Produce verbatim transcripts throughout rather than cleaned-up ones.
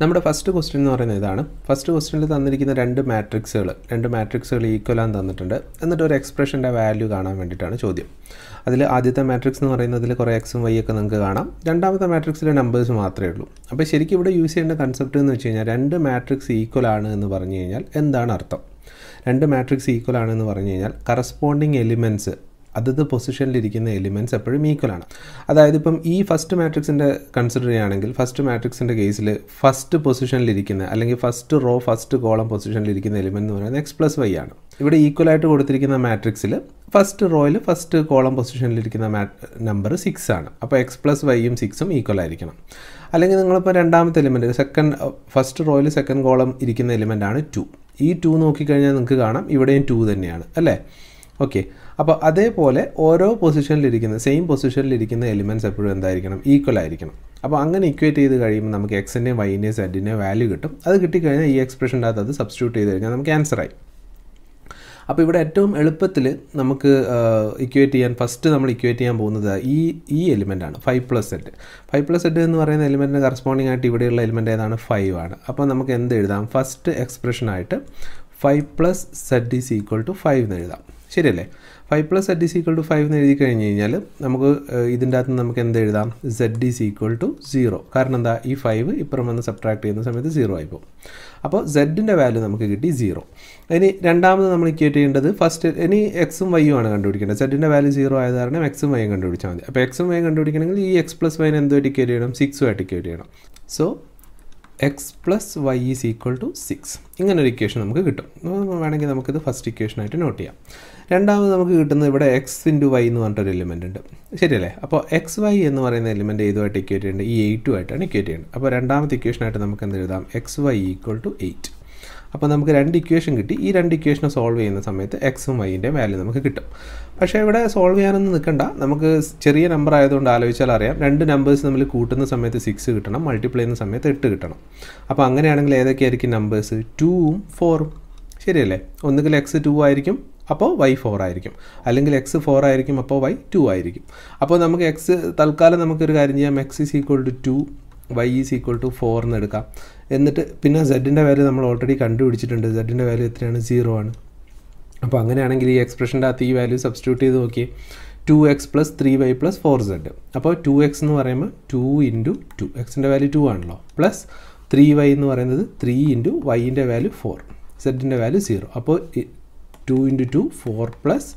നമ്മുടെ first question എന്ന് പറയുന്നത് ഇതാണ്. ഫസ്റ്റ് ക്വസ്റ്റ്യനിൽ തന്നിരിക്കുന്ന രണ്ട് മാട്രിക്സുകൾ രണ്ട് മാട്രിക്സുകൾ ഈക്വൽ ആണെന്ന് തന്നിട്ടുണ്ട്. എന്നിട്ട് ഒരു എക്സ്പ്രഷൻ്റെ വാല്യൂ കാണാൻ വേണ്ടിയിട്ടാണ് ചോദ്യം. അതിൽ ആദ്യത്തെ മാട്രിക്സ് എന്ന് പറയുന്നതിൽ കുറേ എക്സും വൈ ഒക്കെ നിങ്ങൾക്ക് കാണാം. രണ്ടാമത്തെ മാട്രിക്സിലെ നമ്പേഴ്സ് മാത്രമേ ഉള്ളൂ. അപ്പോൾ ശരിക്കും ഇവിടെ യൂസ് ചെയ്യേണ്ട കൺസെപ്റ്റ് എന്ന് വെച്ച് കഴിഞ്ഞാൽ രണ്ട് മാട്രിക്സ് ഈക്വൽ ആണ് എന്ന് പറഞ്ഞു കഴിഞ്ഞാൽ എന്താണ് അർത്ഥം? രണ്ട് മാട്രിക്സ് ഈക്വൽ ആണെന്ന് പറഞ്ഞു കഴിഞ്ഞാൽ കറസ്പോണ്ടിങ് എലിമെൻറ്റ്സ് അതത് പൊസിഷനിലിരിക്കുന്ന എലിമെൻറ്റ്സ് എപ്പോഴും ഈക്വൽ ആണ്. അതായത് ഇപ്പം ഈ ഫസ്റ്റ് മാട്രിക്സിൻ്റെ കൺസിഡർ ചെയ്യുകയാണെങ്കിൽ ഫസ്റ്റ് മാട്രിക്സിൻ്റെ കേസിൽ ഫസ്റ്റ് പൊസിഷനിലിരിക്കുന്ന അല്ലെങ്കിൽ ഫസ്റ്റ് റോ ഫസ്റ്റ് കോളം പൊസിഷനിലിരിക്കുന്ന എലിമെൻറ്റ് എന്ന് പറയുന്നത് എക്സ് പ്ലസ് വൈ ആണ്. ഇവിടെ ഈക്വലായിട്ട് കൊടുത്തിരിക്കുന്ന മാട്രിക്സിൽ ഫസ്റ്റ് റോയിൽ ഫസ്റ്റ് കോളം പൊസിഷനിലിരിക്കുന്ന മാറ്റ് നമ്പർ സിക്സ് ആണ്. അപ്പോൾ എക്സ് പ്ലസ് വൈയും സിക്സും ഈക്വൽ ആയിരിക്കണം. അല്ലെങ്കിൽ നിങ്ങളിപ്പോൾ രണ്ടാമത്തെ എലിമെൻറ്റ് സെക്കൻഡ് ഫസ്റ്റ് റോയിൽ സെക്കൻഡ് കോളം ഇരിക്കുന്ന എലിമെൻറ്റാണ് ടു. ഈ ടു നോക്കിക്കഴിഞ്ഞാൽ നിങ്ങൾക്ക് കാണാം ഇവിടെയും ടു തന്നെയാണ്, അല്ലേ? ഓക്കെ. അപ്പോൾ അതേപോലെ ഓരോ പൊസിഷനിലിരിക്കുന്ന സെയിം പൊസിഷനിലിരിക്കുന്ന എലിമെൻറ്റ്സ് എപ്പോഴും എന്തായിരിക്കണം? ഈക്വൽ ആയിരിക്കണം. അപ്പോൾ അങ്ങനെ ഇക്വേറ്റ് ചെയ്ത് കഴിയുമ്പോൾ നമുക്ക് എക്സിൻ്റെയും വൈൻ്റെയും സെഡിൻ്റെയും വാല്യൂ കിട്ടും. അത് കിട്ടിക്കഴിഞ്ഞാൽ ഈ എക്സ്പ്രഷൻ്റെ അകത്ത് അത് സബ്സ്റ്റിറ്റ്യൂട്ട് ചെയ്ത് കഴിഞ്ഞാൽ നമുക്ക് ആൻസറായി. അപ്പോൾ ഇവിടെ ഏറ്റവും എളുപ്പത്തിൽ നമുക്ക് ഇക്വേറ്റ് ചെയ്യാൻ ഫസ്റ്റ് നമ്മൾ ഇക്വേറ്റ് ചെയ്യാൻ പോകുന്നത് ഈ ഈ എലിമെൻറ്റാണ് five plus Z. Five plus Z എന്ന് പറയുന്ന എലിമെൻറ്റിന് കറസ്പോണ്ടിങ് ആയിട്ട് ഇവിടെയുള്ള എലിമെൻ്റ് ഏതാണ്? ഫൈവ് ആണ്. അപ്പോൾ നമുക്ക് എന്ത് എഴുതാം? ഫസ്റ്റ് എക്സ്പ്രഷനായിട്ട് five plus Z is equal to five എന്ന് എഴുതാം, ശരിയല്ലേ? Five plus Z is equal to five എന്ന് എഴുതി കഴിഞ്ഞ് കഴിഞ്ഞാൽ നമുക്ക് ഇതിൻ്റെ അകത്ത് നമുക്ക് എന്ത് എഴുതാം? Z is equal to zero. കാരണം എന്താ? ഈ ഫൈവ് ഇപ്പുറം വന്ന് സബ്ട്രാക്ട് ചെയ്യുന്ന സമയത്ത് സീറോ ആയിപ്പോൾ അപ്പോൾ സെഡിൻ്റെ വാല്യൂ നമുക്ക് കിട്ടി സീറോ. ഇനി രണ്ടാമത് നമ്മൾ ഇക്വേറ്റ് ചെയ്യേണ്ടത് ഫസ്റ്റ് ഇനി എക്സും വൈയും ആണ് കണ്ടുപിടിക്കേണ്ടത്. സെഡിൻ്റെ വാല്യൂ സീറോ ആയത് കാരണം എക്സും വൈയും കണ്ടുപിടിച്ചാൽ മതി. അപ്പോൾ എക്സും വൈയും കണ്ടുപിടിക്കണമെങ്കിൽ ഈ എക്സ് പ്ലസ് വൈന് എന്തുമായിട്ട് ഇക്വേറ്റ് ചെയ്യണം? സിക്സുമായിട്ട് ഇക്വേറ്റ് ചെയ്യണം. So X plus Y is equal to six. ഇങ്ങനൊരു ഇക്വേഷൻ നമുക്ക് കിട്ടും. വേണമെങ്കിൽ നമുക്കിത് ഫസ്റ്റ് ഇക്വേഷനായിട്ട് നോട്ട് ചെയ്യാം. രണ്ടാമത് നമുക്ക് കിട്ടുന്നത് ഇവിടെ എക്സ് ഇൻറ്റു വൈ എന്ന് പറഞ്ഞിട്ടൊരു എലിമെൻ്റ് ഉണ്ട്, ശരിയല്ലേ? അപ്പോൾ എക്സ് വൈ എന്ന് പറയുന്ന എലിമെൻ്റ് ഏതുമായിട്ട് ഇക്വേറ്റ് ചെയ്യേണ്ടത്? ഈ എയ്റ്റുമായിട്ടാണ് ഇക്വേറ്റ് ചെയ്യേണ്ടത്. അപ്പോൾ രണ്ടാമത്തെ ഇക്വേഷനായിട്ട് നമുക്ക് എന്ത് എഴുതാം? X Y equal to eight. അപ്പോൾ നമുക്ക് രണ്ട് ഇക്വേഷൻ കിട്ടി. ഈ രണ്ട് ഇക്വേഷനെ സോൾവ് ചെയ്യുന്ന സമയത്ത് എക്സും വൈൻ്റെ വാല്യൂ നമുക്ക് കിട്ടും. പക്ഷേ ഇവിടെ സോൾവ് ചെയ്യാനൊന്നും നിൽക്കണ്ട. നമുക്ക് ചെറിയ നമ്പർ ആയതുകൊണ്ട് ആലോചിച്ചാൽ അറിയാം, രണ്ട് നമ്പേഴ്സ് നമ്മൾ കൂട്ടുന്ന സമയത്ത് സിക്സ് കിട്ടണം, മൾട്ടിപ്ലൈ ചെയ്യുന്ന സമയത്ത് എട്ട് കിട്ടണം. അപ്പോൾ അങ്ങനെയാണെങ്കിൽ ഏതൊക്കെയായിരിക്കും നമ്പേഴ്സ്? ടൂവും ഫോറും, ശരിയല്ലേ? ഒന്നുകിൽ എക്സ് ടു ആയിരിക്കും, അപ്പോൾ വൈ ഫോർ ആയിരിക്കും, അല്ലെങ്കിൽ എക്സ് ഫോർ ആയിരിക്കും, അപ്പോൾ വൈ ടു ആയിരിക്കും. അപ്പോൾ നമുക്ക് എക്സ് തൽക്കാലം നമുക്കൊരു കാര്യം ചെയ്യാം, X is equal to two Y is equal to four എന്ന് എടുക്കാം. എന്നിട്ട് പിന്നെ സെഡിൻ്റെ വാല്യൂ നമ്മൾ ഓൾറെഡി കണ്ടുപിടിച്ചിട്ടുണ്ട്. സെഡിൻ്റെ വാല്യൂ എത്രയാണ്? സീറോ ആണ്. അപ്പോൾ അങ്ങനെയാണെങ്കിൽ ഈ എക്സ്പ്രഷൻ്റെ അകത്ത് ഈ വാല്യൂ സബ്സ്റ്റിറ്റ്യൂട്ട് ചെയ്ത് നോക്കി, two X plus three Y plus four Z. അപ്പോൾ ടു എക്സ് എന്ന് പറയുമ്പോൾ ടു ഇൻറ്റു ടു, എക്സിൻ്റെ വാല്യൂ ടു ആണല്ലോ, പ്ലസ് ത്രീ വൈ എന്ന് പറയുന്നത് ത്രീ ഇൻറ്റു വൈൻ്റെ വാല്യൂ ഫോർ, സെഡിൻ്റെ വാല്യൂ സീറോ. അപ്പോൾ two into two four plus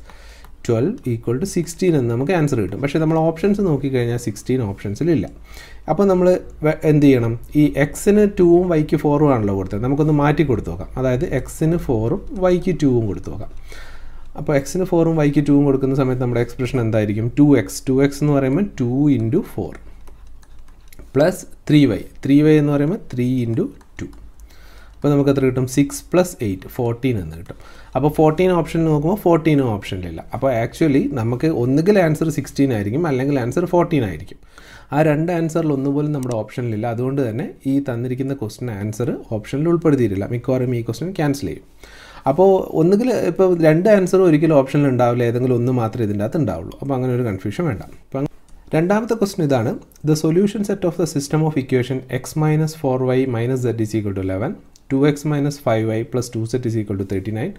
twelve equal to sixteen എന്ന് നമുക്ക് ആൻസർ കിട്ടും. പക്ഷേ നമ്മൾ ഓപ്ഷൻസ് നോക്കിക്കഴിഞ്ഞാൽ സിക്സ്റ്റീൻ ഓപ്ഷൻസിലില്ല. അപ്പോൾ നമ്മൾ എന്ത് ചെയ്യണം? ഈ എക്സിന് ടൂവും വൈക്ക് ഫോറും ആണല്ലോ കൊടുത്തത്, നമുക്കൊന്ന് മാറ്റി കൊടുത്തു നോക്കാം. അതായത് എക്സിന് ഫോറും വൈക്ക് ടൂവും കൊടുത്തു നോക്കാം. അപ്പോൾ എക്സിന് ഫോറും വൈക്ക് ടൂവും കൊടുക്കുന്ന സമയത്ത് നമ്മുടെ എക്സ്പ്രഷൻ എന്തായിരിക്കും? ടു എക്സ് ടു എക്സ് എന്ന് പറയുമ്പോൾ two into four plus three Y three Y എന്ന് പറയുമ്പോൾ ത്രീ ഇൻറ്റു ടു. അപ്പോൾ നമുക്ക് എത്ര കിട്ടും? സിക്സ് പ്ലസ് എയ്റ്റ് ഫോർട്ടീൻ എന്ന് കിട്ടും. അപ്പോൾ ഫോർട്ടീൻ ഓപ്ഷൻ നോക്കുമ്പോൾ ഫോർട്ടീനും ഓപ്ഷനിലില്ല. അപ്പോൾ ആക്ച്വലി നമുക്ക് ഒന്നുകിൽ ആൻസർ സിക്സ്റ്റീൻ ആയിരിക്കും, അല്ലെങ്കിൽ ആൻസർ ഫോർട്ടീൻ ആയിരിക്കും. ആ രണ്ട് ആൻസറിൽ ഒന്നുപോലും നമ്മുടെ ഓപ്ഷനിലില്ല. അതുകൊണ്ട് തന്നെ ഈ തന്നിരിക്കുന്ന ക്വസ്റ്റിന് ആൻസർ ഓപ്ഷനിൽ ഉൾപ്പെടുത്തിയിട്ടില്ല. മിക്കവാറും ഈ ക്വസ്റ്റ്യൻ ക്യാൻസൽ ചെയ്യും. അപ്പോൾ ഒന്നുകിൽ ഇപ്പോൾ രണ്ട് ആൻസറും ഒരിക്കലും ഓപ്ഷനിൽ ഉണ്ടാവില്ല, ഏതെങ്കിലും ഒന്ന് മാത്രമേ ഇതിൻ്റെ അകത്ത് ഉണ്ടാവുള്ളൂ. അപ്പോൾ അങ്ങനെ ഒരു കൺഫ്യൂഷൻ വേണ്ട. അപ്പം രണ്ടാമത്തെ ക്വസ്റ്റ്യൻ ഇതാണ്. The solution set of the system of equation X minus four Y minus Z is equal to eleven, two X minus five Y plus two Z is equal to thirty nine,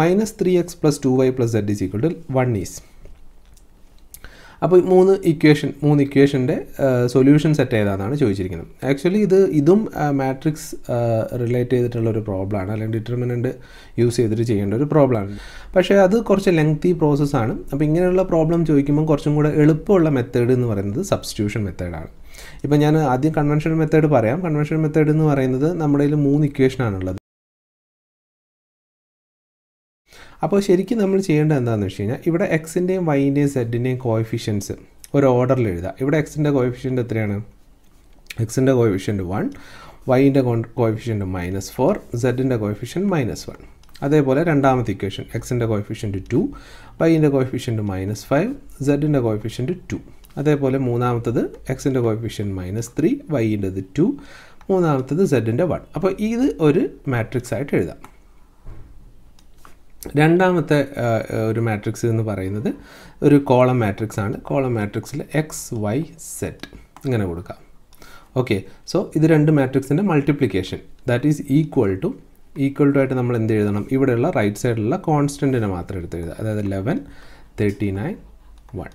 minus three X plus two Y plus Z is equal to one is. അപ്പോൾ മൂന്ന് equation മൂന്ന് ഇക്വേഷൻ്റെ solution set ഏതാണെന്നാണ് ചോദിച്ചിരിക്കുന്നത്. Actually ഇത് ഇതും matrix relate ചെയ്തിട്ടുള്ളൊരു പ്രോബ്ലമാണ്, അല്ലെങ്കിൽ determinant use ചെയ്തിട്ട് ചെയ്യേണ്ട ഒരു പ്രോബ്ലമാണ്. പക്ഷേ അത് കുറച്ച് ലെങ്തി പ്രോസസ്സാണ്. അപ്പോൾ ഇങ്ങനെയുള്ള പ്രോബ്ലം ചോദിക്കുമ്പോൾ കുറച്ചും കൂടെ എളുപ്പമുള്ള മെത്തേഡ് എന്ന് പറയുന്നത് സബ്സ്റ്റിറ്റ്യൂഷൻ മെത്തേഡാണ്. ഇപ്പോൾ ഞാൻ ആദ്യം കൺവെൻഷണൽ മെത്തേഡ് പറയാം. കൺവെൻഷണൽ മെത്തേഡ് എന്ന് പറയുന്നത് നമ്മുടെ കയ്യിൽ മൂന്ന് ഇക്വേഷനാണുള്ളത്. അപ്പോൾ ശരിക്കും നമ്മൾ ചെയ്യേണ്ടത് എന്താണെന്ന് വെച്ച് കഴിഞ്ഞാൽ ഇവിടെ എക്സിൻ്റെയും വൈൻ്റെയും സെഡിൻ്റെയും കോഎഫിഷ്യൻസ് ഒരു ഓർഡറിൽ എഴുതുക. ഇവിടെ എക്സിൻ്റെ കോഎഫിഷ്യൻ്റ് എത്രയാണ്? എക്സിൻ്റെ കോഎഫിഷ്യൻ്റ് വൺ, വൈൻ്റെ കോഎഫിഷ്യൻ്റ് മൈനസ് ഫോർ, സെഡിൻ്റെ കോഎഫിഷ്യൻ്റ് മൈനസ് വൺ. അതേപോലെ രണ്ടാമത്തെ ഇക്വേഷൻ എക്സിൻ്റെ കോഎഫിഷ്യൻ്റ് ടു, വൈൻ്റെ കോഎഫിഷ്യൻ്റ് മൈനസ് ഫൈവ്, സെഡിൻ്റെ കോഎഫിഷ്യൻ്റ് ടു. അതേപോലെ മൂന്നാമത്തത് എക്സിൻ്റെ കോഎഫിഷ്യൻ്റ് മൈനസ് ത്രീ, വൈൻ്റെത് ടു, മൂന്നാമത്തത് സെഡിൻ്റെ വൺ. അപ്പോൾ ഇത് ഒരു മാട്രിക്സ് ആയിട്ട് എഴുതാം. രണ്ടാമത്തെ ഒരു മാട്രിക്സ് എന്ന് പറയുന്നത് ഒരു കോളം മാട്രിക്സ് ആണ്. കോളം മാട്രിക്സിൽ എക്സ് വൈ സെറ്റ് ഇങ്ങനെ കൊടുക്കാം. Okay, so this two matrix multiplication that is equal to equal to നമ്മൾ എന്ത് എഴുതണം ഇവിടെയുള്ള റൈറ്റ് സൈഡിലുള്ള കോൺസ്റ്റന്റിനെ മാത്രം എടുത്ത് എഴുതുക അതായത് eleven thirty-nine one.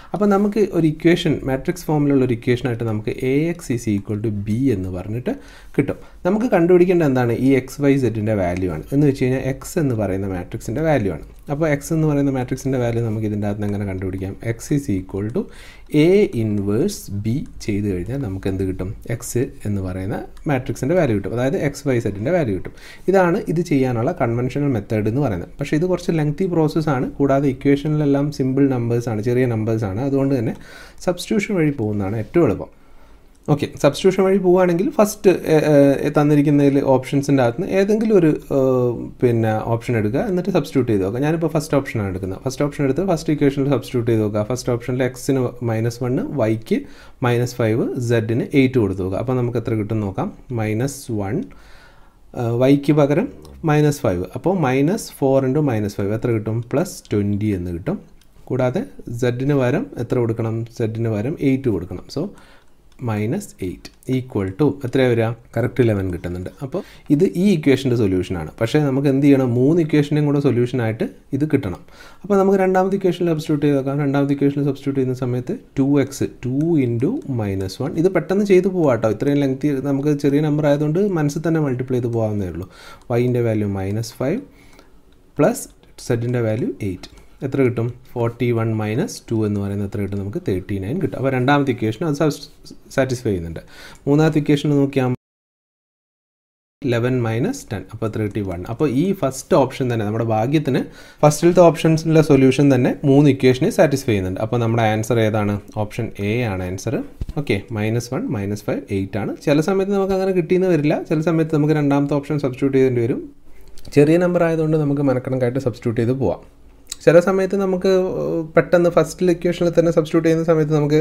അപ്പോൾ നമുക്ക് ഒരു ഇക്വേഷൻ മാട്രിക്സ് ഫോമിലുള്ള ഒരു ഇക്വേഷൻ ആയിട്ട് നമുക്ക് A X is equal to B എന്ന് പറഞ്ഞിട്ട് കിട്ടും. നമുക്ക് കണ്ടുപിടിക്കേണ്ട എന്താണ് ഈ X Y Z ന്റെ വാല്യൂ ആണ് എന്ന് വെച്ചാൽ X എന്ന് പറയുന്ന മാട്രിക്സിന്റെ വാല്യൂ ആണ്. അപ്പോൾ X എന്ന് പറയുന്ന മാട്രിക്സിന്റെ വാല്യൂ നമുക്ക് ഇതിന്റെ അർത്ഥം എങ്ങനെ കണ്ടുപിടിക്കാം X is equal to A inverse B ചെയ്തു കഴിഞ്ഞാൽ നമുക്ക് എന്ത് കിട്ടും X എന്ന് പറയുന്ന മാട്രിക്സിന്റെ വാല്യൂ കിട്ടും അതായത് X Y Z ന്റെ വാല്യൂ കിട്ടും. ഇതാണ് ഇത് ചെയ്യാനുള്ള കൺവെൻഷണൽ മെത്തേഡ് എന്ന് പറയുന്നത്. പക്ഷേ ഇത് കുറച്ച് ലെങ്തി പ്രോസസ് ആണ് കൂടാതെ ഇക്വേഷനിലെല്ലാം സിമ്പിൾ നമ്പേഴ്സ് ആണ് ചെറിയ നമ്പേഴ്സ് ആണ് അതുകൊണ്ട് തന്നെ സബ്സ്റ്റിറ്റ്യൂഷൻ വഴി പോകുന്നതാണ് ഏറ്റവും എളുപ്പം. ഓക്കെ സബ്സ്റ്റിറ്റ്യൂഷൻ വഴി പോവുകയാണെങ്കിൽ ഫസ്റ്റ് തന്നിരിക്കുന്നതിൽ ഓപ്ഷൻസിൻ്റെ അകത്ത് നിന്ന് ഏതെങ്കിലും ഒരു പിന്നെ ഓപ്ഷൻ എടുക്കുക എന്നിട്ട് സബ്സ്റ്റിറ്റ്യൂട്ട് ചെയ്ത് നോക്കുക ഞാനിപ്പോൾ ഫസ്റ്റ് ഓപ്ഷനാണ് എടുക്കുന്നത് ഫസ്റ്റ് ഓപ്ഷൻ എടുത്ത് ഫസ്റ്റ് ഇക്വേഷനിൽ സബ്സ്റ്റിറ്റ്യൂട്ട് ചെയ്ത് നോക്കുക ഫസ്റ്റ് ഓപ്ഷനിൽ എക്സിന് മൈനസ് വണ്ണ് വൈക്ക് മൈനസ് ഫൈവ് സെഡിന് എയ്റ്റ് കൊടുത്ത് നോക്കുക അപ്പോൾ നമുക്ക് എത്ര കിട്ടും നോക്കാം മൈനസ് വൺ വൈക്ക് പകരം മൈനസ് ഫൈവ് അപ്പോൾ minus four into minus five എത്ര കിട്ടും പ്ലസ് ട്വൻറ്റി എന്ന് കിട്ടും കൂടാതെ സെഡിന് പകരം എത്ര കൊടുക്കണം സെഡിന് പകരം എയ്റ്റ് കൊടുക്കണം so minus eight equal to എത്ര വരിക കറക്റ്റ് eleven കിട്ടുന്നുണ്ട്. അപ്പോൾ ഇത് ഈ ഇക്വേഷൻ്റെ സൊല്യൂഷനാണ് പക്ഷേ നമുക്ക് എന്ത് ചെയ്യണം മൂന്ന് ഇക്വേഷനും കൂടെ സൊല്യൂഷനായിട്ട് ഇത് കിട്ടണം. അപ്പോൾ നമുക്ക് രണ്ടാമത്തെ ഇക്വേഷനിൽ സബ്സ്റ്റിറ്റ്യൂട്ട് ചെയ്ത് നോക്കാം രണ്ടാമത്തെ ഇക്വേഷനിൽ സബ്സ്റ്റിറ്റ്യൂട്ട് ചെയ്യുന്ന സമയത്ത് two X two into minus one ഇത് പെട്ടെന്ന് ചെയ്ത് പോവാം കേട്ടോ ഇത്രയും ലെങ്തി നമുക്ക് ചെറിയ നമ്പർ ആയതുകൊണ്ട് മനസ്സിൽ തന്നെ മൾട്ടിപ്ലൈ ചെയ്ത് പോകാവുന്നേ ഉള്ളൂ വൈൻ്റെ വാല്യൂ മൈനസ് ഫൈവ് പ്ലസ് സെഡിൻ്റെ വാല്യൂ എയ്റ്റ് എത്ര കിട്ടും ഫോർട്ടി വൺ മൈനസ് ടു എന്ന് പറയുന്നത് എത്ര കിട്ടും നമുക്ക് തേർട്ടി നയൻ കിട്ടും. അപ്പോൾ രണ്ടാമത്തെ ഇക്വേഷൻ അത് സാറ്റിസ്ഫൈ ചെയ്യുന്നുണ്ട്. മൂന്നാമത്തെ ഇക്വേഷൻ നോക്കിയാൽ ലെവൻ മൈനസ് ടെൻ അപ്പോൾ എത്ര കിട്ടി വൺ. അപ്പോൾ ഈ ഫസ്റ്റ് ഓപ്ഷൻ തന്നെ നമ്മുടെ ഭാഗ്യത്തിന് ഫസ്റ്റിലത്തെ ഓപ്ഷൻസിലെ സൊല്യൂഷൻ തന്നെ മൂന്ന് ഇക്വേഷനെ സാറ്റിസ്ഫൈ ചെയ്യുന്നുണ്ട്. അപ്പോൾ നമ്മുടെ ആൻസർ ഏതാണ് ഓപ്ഷൻ എ ആണ് answer. Okay minus one minus five eight ആണ്. ചില സമയത്ത് നമുക്ക് അങ്ങനെ കിട്ടിയെന്ന് വരില്ല ചില സമയത്ത് നമുക്ക് രണ്ടാമത്തെ ഓപ്ഷൻ സബ്സ്റ്റിറ്റ്യൂട്ട് ചെയ്യേണ്ടി വരും ചെറിയ നമ്പർ ആയതുകൊണ്ട് നമുക്ക് മനക്കണക്കായിട്ട് സബ്സ്റ്റിറ്റ്യൂട്ട് ചെയ്ത് പോവാം. ചില സമയത്ത് നമുക്ക് പെട്ടെന്ന് ഫസ്റ്റിൽ ഇക്വേഷനിൽ തന്നെ സബ്സ്റ്റിറ്റ്യൂട്ട് ചെയ്യുന്ന സമയത്ത് നമുക്ക്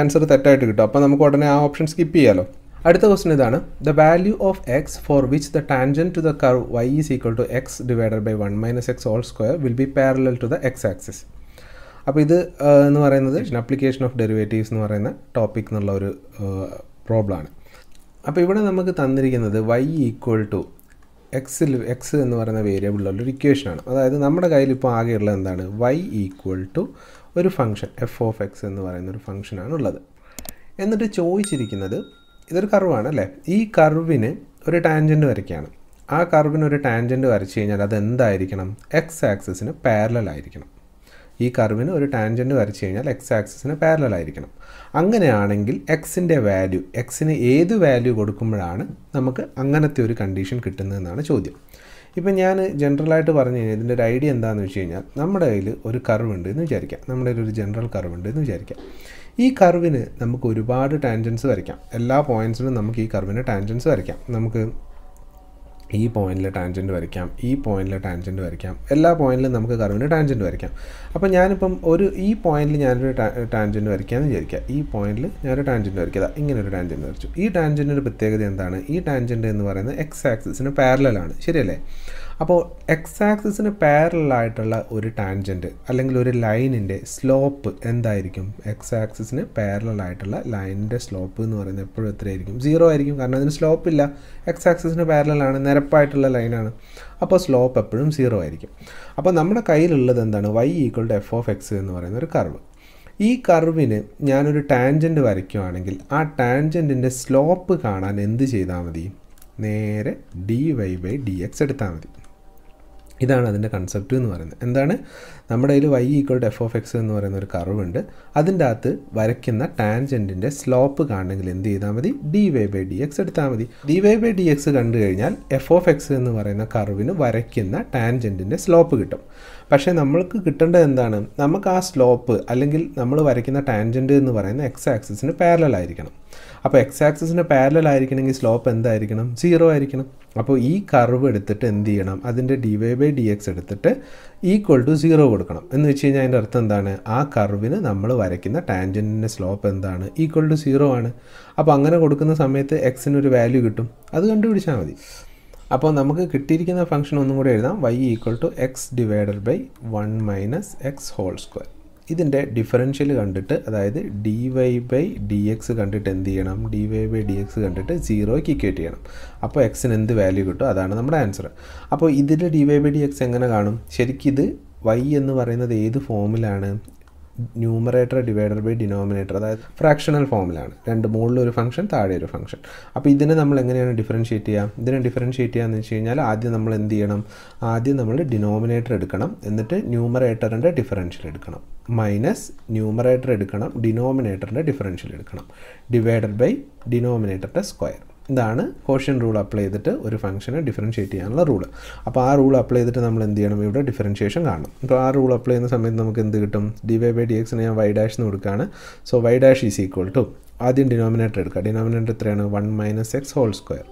ആൻസർ തെറ്റായിട്ട് കിട്ടും അപ്പോൾ നമുക്ക് ഉടനെ ആ ഓപ്ഷൻ സ്കിപ്പ് ചെയ്യാമല്ലോ. അടുത്ത ക്വസ്റ്റൻ ഇതാണ് the value of X for which the tangent to the curve Y is equal to X divided by one minus X whole square will be parallel to the X axis. അപ്പോൾ ഇത് എന്ന് പറയുന്നത് application of derivatives എന്ന് പറയുന്ന topic എന്നുള്ള ഒരു പ്രോബ്ലമാണ്. അപ്പോൾ ഇവിടെ നമുക്ക് തന്നിരിക്കുന്നത് വൈ ഈക്വൽ ടു എക്സിൽ എക്സ് എന്ന് പറയുന്ന വേരിയബിളിലുള്ളൊരു ഇക്വേഷനാണ്. അതായത് നമ്മുടെ കയ്യിൽ ഇപ്പോൾ ആകെയുള്ളത് എന്താണ് വൈ ഈക്വൽ ടു ഒരു ഫംഗ്ഷൻ എഫ് ഓഫ് എക്സ് എന്ന് പറയുന്നൊരു ഫംഗ്ഷനാണുള്ളത്. എന്നിട്ട് ചോദിച്ചിരിക്കുന്നത് ഇതൊരു കർവാണ് അല്ലേ ഈ കർവിന് ഒരു ടാൻജൻറ്റ് വരയ്ക്കുകയാണ്. ആ കർവിന് ഒരു ടാൻജൻറ്റ് വരച്ച് കഴിഞ്ഞാൽ അതെന്തായിരിക്കണം എക്സ് ആക്സിസിന് പാരലലായിരിക്കണം. ഈ കർവിന് ഒരു ടാൻജൻറ്റ് വരച്ച് കഴിഞ്ഞാൽ എക്സ് ആക്സിസിന് പാരലലായിരിക്കണം. അങ്ങനെയാണെങ്കിൽ എക്സിൻ്റെ വാല്യൂ എക്സിന് ഏത് വാല്യൂ കൊടുക്കുമ്പോഴാണ് നമുക്ക് അങ്ങനത്തെ ഒരു കണ്ടീഷൻ കിട്ടുന്നതെന്നാണ് ചോദ്യം. ഇപ്പം ഞാൻ ജനറലായിട്ട് പറഞ്ഞു കഴിഞ്ഞാൽ ഇതിൻ്റെ ഒരു ഐഡിയ എന്താണെന്ന് വെച്ച് കഴിഞ്ഞാൽ നമ്മുടെ കയ്യിൽ ഒരു കർവ് ഉണ്ട് എന്ന് വിചാരിക്കാം നമ്മുടെ കയ്യിൽ ഒരു ജനറൽ കർവ് ഉണ്ട് എന്ന് വിചാരിക്കാം. ഈ കർവിന് നമുക്ക് ഒരുപാട് ടാൻജൻസ് വരയ്ക്കാം എല്ലാ പോയിൻറ്റ്സിലും നമുക്ക് ഈ കർവിന് ടാൻജൻസ് വരയ്ക്കാം. നമുക്ക് ഈ പോയിന്റിൽ ടാൻജൻറ്റ് വരയ്ക്കാം ഈ പോയിന്റിൽ ടാൻജൻറ്റ് വരയ്ക്കാം എല്ലാ പോയിന്റിലും നമുക്ക് കർവിന് ടാൻജൻറ്റ് വരയ്ക്കാം. അപ്പോൾ ഞാനിപ്പം ഒരു ഈ പോയിന്റിൽ ഞാനൊരു ടാൻജൻറ്റ് വരയ്ക്കാമെന്ന് വിചാരിക്കുക ഈ പോയിന്റിൽ ഞാനൊരു ടാൻജൻറ്റ് വരയ്ക്കുക ഇങ്ങനൊരു ടാൻജൻറ്റ് വരച്ചു. ഈ ടാൻജൻറ്റിൻ്റെ പ്രത്യേകത എന്താണ് ഈ ടാൻജൻറ്റ് എന്ന് പറയുന്നത് എക്സ് ആക്സിസിന് പാരലലാണ് ശരിയല്ലേ. അപ്പോൾ എക്സ് ആക്സിസിന് പാരലായിട്ടുള്ള ഒരു ടാൻജൻറ്റ് അല്ലെങ്കിൽ ഒരു ലൈനിൻ്റെ സ്ലോപ്പ് എന്തായിരിക്കും എക്സ് ആക്സിസിന് പാരലായിട്ടുള്ള ലൈനിൻ്റെ സ്ലോപ്പ് എന്ന് പറയുന്നത് എപ്പോഴും എത്രയായിരിക്കും സീറോ ആയിരിക്കും. കാരണം അതിന് സ്ലോപ്പ് ഇല്ല എക്സ് ആക്സിസിന് പാരലാണ് നിരപ്പായിട്ടുള്ള ലൈനാണ് അപ്പോൾ സ്ലോപ്പ് എപ്പോഴും സീറോ ആയിരിക്കും. അപ്പോൾ നമ്മുടെ കയ്യിലുള്ളത് എന്താണ് Y equal to F of X എന്ന് പറയുന്ന ഒരു കർവ്. ഈ കർവിന് ഞാനൊരു ടാൻജൻറ്റ് വരയ്ക്കുകയാണെങ്കിൽ ആ ടാൻജൻറ്റിൻ്റെ സ്ലോപ്പ് കാണാൻ എന്ത് ചെയ്താൽ മതി നേരെ D Y by D X എടുത്താൽ മതി. ഇതാണ് അതിൻ്റെ കൺസെപ്റ്റ് എന്ന് പറയുന്നത്. എന്താണ് നമ്മുടെ കയ്യിൽ Y equal to F of X എന്ന് പറയുന്ന ഒരു കർവുണ്ട് അതിൻ്റെ അകത്ത് വരയ്ക്കുന്ന ടാൻജൻറ്റിൻ്റെ സ്ലോപ്പ് കാണണമെങ്കിൽ എന്ത് ചെയ്താൽ മതി D Y by D X എടുത്താൽ മതി. D Y by D X കണ്ടു കഴിഞ്ഞാൽ എഫ് ഓഫ് എക്സ് എന്ന് പറയുന്ന കർവിന് വരയ്ക്കുന്ന ടാൻജൻറ്റിൻ്റെ സ്ലോപ്പ് കിട്ടും. പക്ഷേ നമ്മൾക്ക് കിട്ടേണ്ടത് എന്താണ് നമുക്ക് ആ സ്ലോപ്പ് അല്ലെങ്കിൽ നമ്മൾ വരയ്ക്കുന്ന ടാൻജൻറ്റ് എന്ന് പറയുന്ന എക്സ് ആക്സിസിന് പാരലായിരിക്കണം. അപ്പോൾ എക്സ് ആക്സിസിന് പാരലായിരിക്കണമെങ്കിൽ സ്ലോപ്പ് എന്തായിരിക്കണം സീറോ ആയിരിക്കണം. അപ്പോൾ ഈ കർവ് എടുത്തിട്ട് എന്ത് ചെയ്യണം അതിൻ്റെ D Y by D X എടുത്തിട്ട് ഈക്വൽ ടു സീറോ കൊടുക്കണം എന്ന് വെച്ച് കഴിഞ്ഞാൽ അതിൻ്റെ അർത്ഥം എന്താണ് ആ കർവിന് നമ്മൾ വരയ്ക്കുന്ന ടാൻജൻറ്റിൻ്റെ സ്ലോപ്പ് എന്താണ് ഈക്വൽ ടു സീറോ ആണ്. അപ്പോൾ അങ്ങനെ കൊടുക്കുന്ന സമയത്ത് എക്സിനൊരു വാല്യൂ കിട്ടും അത് കണ്ടുപിടിച്ചാൽ മതി. അപ്പോൾ നമുക്ക് കിട്ടിയിരിക്കുന്ന ഫംഗ്ഷൻ ഒന്നും കൂടി എഴുതാം y equal to x divided by one minus x whole square. ഇതിന്റെ ഡിഫറൻഷ്യൽ കണ്ടിട്ട് അതായത് dy by dx കണ്ടിട്ട് എന്ത് ചെയ്യണം dy by dx കണ്ടിട്ട് zero ക്ക് ഇക്വേറ്റ് ചെയ്യണം അപ്പോൾ x ന് എന്ത് വാല്യൂ കിട്ടും അതാണ് നമ്മുടെ ആൻസർ അപ്പോൾ ഇതിന്റെ dy by dx എങ്ങനെ കാണും ശരിക്ക് ഇത് y എന്ന് പറയുന്നത് ഏത് ഫോമിലാണ് numerator divided by denominator that is fractional formula and model or function third or function up in the number and differentiate here then differentiate and change add the number in the enum add the number denominator econom and the numerator and a differential econom minus numerator econom denominator and a differential econom divided by denominator to square the quotient rule apply that or function differentiate and the rule up our rule apply that number in the enemy differentiation on our rule apply in the summit number in the term dy by dx and y dash no recana so y dash is equal to add in denominator denominator three and one minus x whole square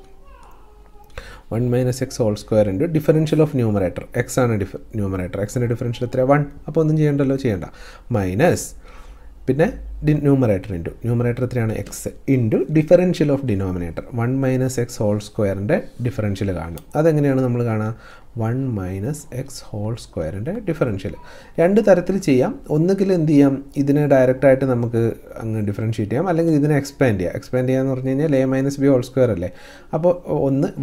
one minus x whole square into differential of numerator x and numerator x and differential three one upon the general agenda minus pinna numerator into numerator three and x into differential of denominator one minus x whole square and differential that is the one minus x whole square and differential and the third thing one the direct item we differentiate and expand expand is a minus b whole square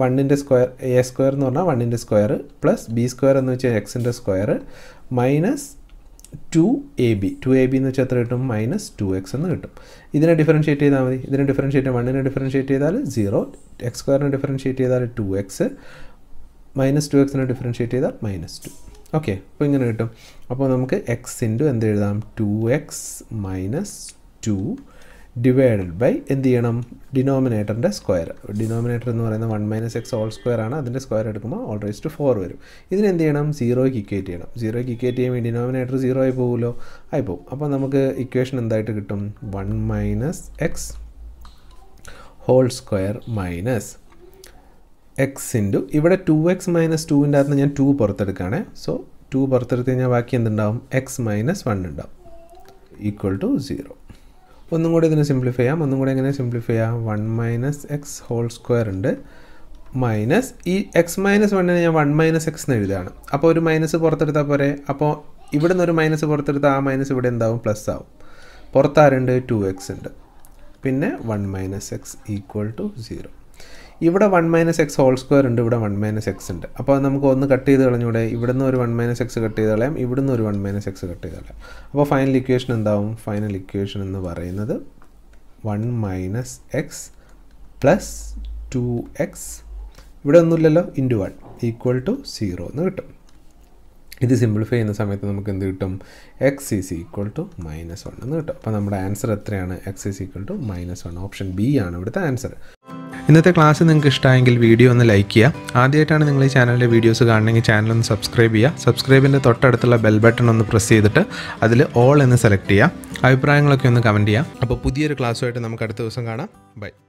one into square a square one into square plus b square and x into square minus two a b two a b in the chatratum minus two x and the item. Either differentiate either differentiate one in a differentiate either zero x square and differentiate either two x minus two x and differentiate either minus two. Okay, putting an item upon x into and the two x minus two divided by in the denominator and square denominator and one minus x all square and then square all raised to four this is the zero KTM zero KTM denominator zero I go I go upon the equation and that one minus x whole square minus x into even two x minus two in that two per so two per x minus one equal to zero one more simplify one more simplify one minus x whole square and minus e x minus one and one minus x now minus portrait even minus portrait minus even plus out two x and pinna one minus x equal to zero even one minus x whole square and one minus x and upon them go on the cut either even one minus x even one minus x final equation and down final equation in the bar another one minus x plus two x into one equal to zero this is simplify in the summit x is equal to minus one upon answer at three x is equal to minus one option B and with the answer in this class, you can video and like this. If you channel videos, you can subscribe to the channel. Subscribe to the bell button and press it. All and select it. I will comment on the class. Bye.